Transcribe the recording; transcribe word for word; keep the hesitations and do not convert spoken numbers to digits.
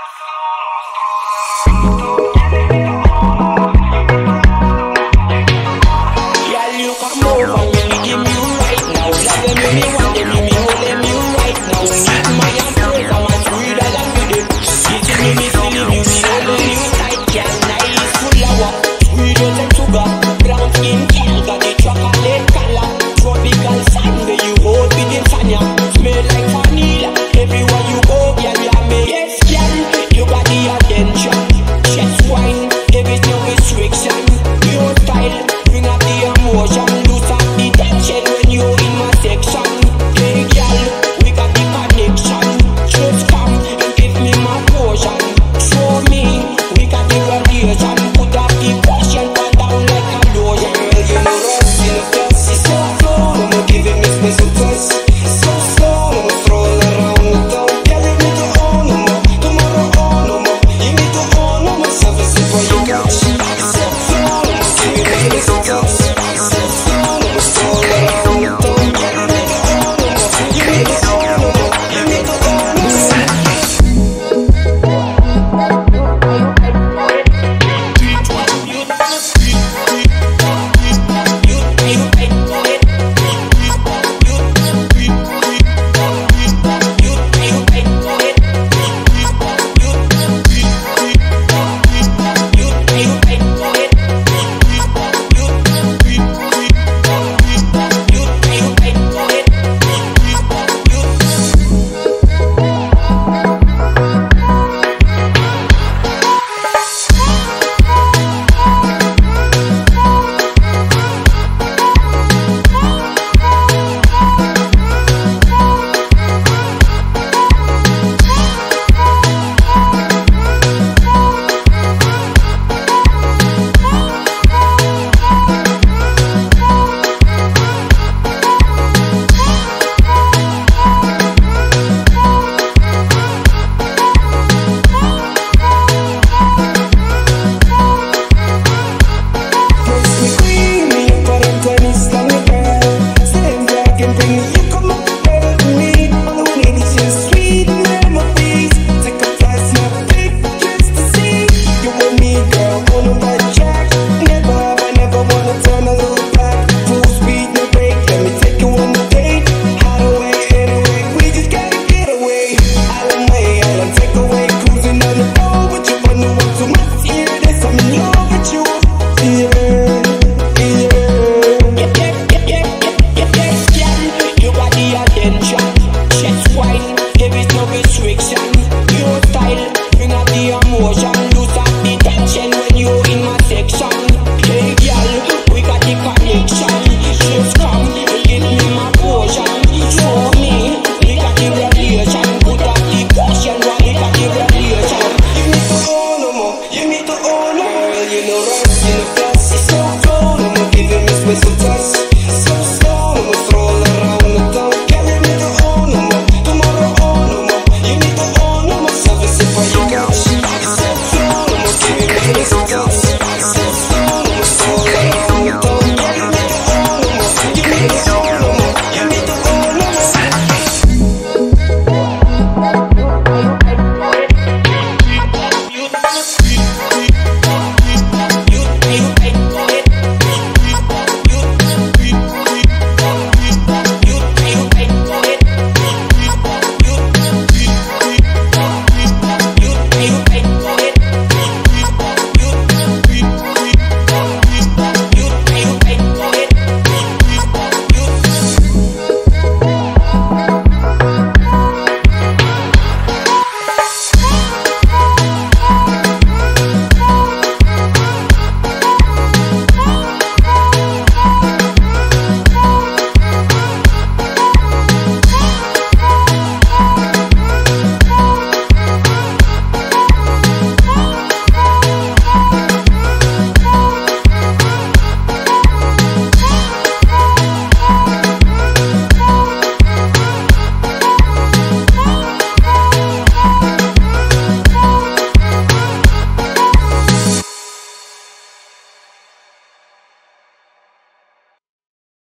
Your style, bring out the emotion.